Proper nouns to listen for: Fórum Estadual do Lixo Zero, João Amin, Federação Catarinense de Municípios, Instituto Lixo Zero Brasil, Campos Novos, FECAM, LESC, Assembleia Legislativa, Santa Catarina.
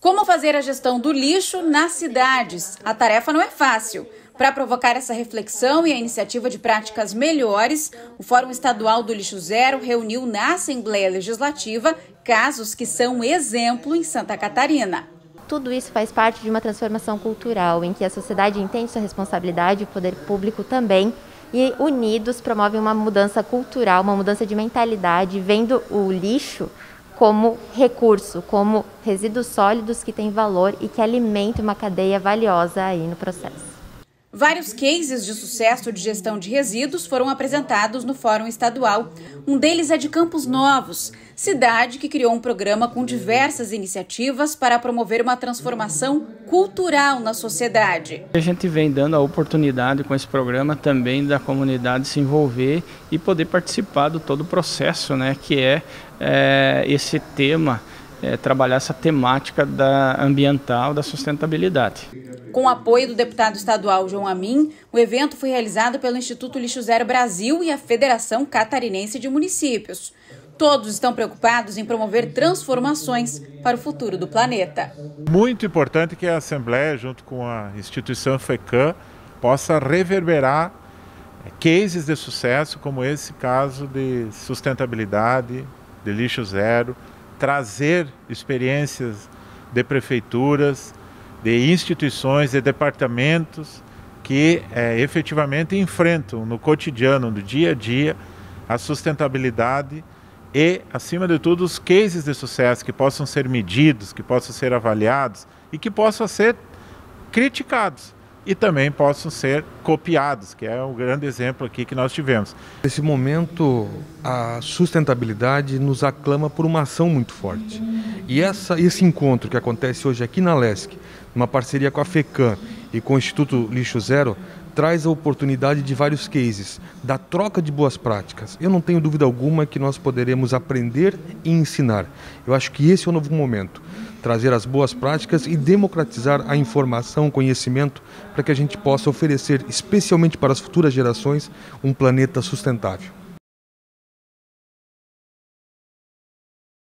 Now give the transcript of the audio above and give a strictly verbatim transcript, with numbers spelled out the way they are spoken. Como fazer a gestão do lixo nas cidades? A tarefa não é fácil. Para provocar essa reflexão e a iniciativa de práticas melhores, o Fórum Estadual do Lixo Zero reuniu na Assembleia Legislativa casos que são exemplo em Santa Catarina. Tudo isso faz parte de uma transformação cultural, em que a sociedade entende sua responsabilidade, o poder público também, e unidos promovem uma mudança cultural, uma mudança de mentalidade, vendo o lixo como recurso, como resíduos sólidos que têm valor e que alimentam uma cadeia valiosa aí no processo. Vários cases de sucesso de gestão de resíduos foram apresentados no Fórum Estadual. Um deles é de Campos Novos, cidade que criou um programa com diversas iniciativas para promover uma transformação cultural na sociedade. A gente vem dando a oportunidade com esse programa também da comunidade se envolver e poder participar do todo o processo, né, que é, é esse tema. É, trabalhar essa temática da ambiental, da sustentabilidade. Com o apoio do deputado estadual João Amin, o evento foi realizado pelo Instituto Lixo Zero Brasil e a Federação Catarinense de Municípios. Todos estão preocupados em promover transformações para o futuro do planeta. Muito importante que a Assembleia, junto com a instituição FECAM, possa reverberar cases de sucesso, como esse caso de sustentabilidade, de lixo zero, trazer experiências de prefeituras, de instituições, de departamentos que é, efetivamente enfrentam no cotidiano, no dia a dia, a sustentabilidade e, acima de tudo, os cases de sucesso que possam ser medidos, que possam ser avaliados e que possam ser criticados e também possam ser copiados, que é um grande exemplo aqui que nós tivemos. Nesse momento, a sustentabilidade nos aclama por uma ação muito forte. E essa, esse encontro que acontece hoje aqui na LESC, numa parceria com a FECAM e com o Instituto Lixo Zero, traz a oportunidade de vários cases, da troca de boas práticas. Eu não tenho dúvida alguma que nós poderemos aprender e ensinar. Eu acho que esse é o novo momento, trazer as boas práticas e democratizar a informação, o conhecimento, para que a gente possa oferecer, especialmente para as futuras gerações, um planeta sustentável.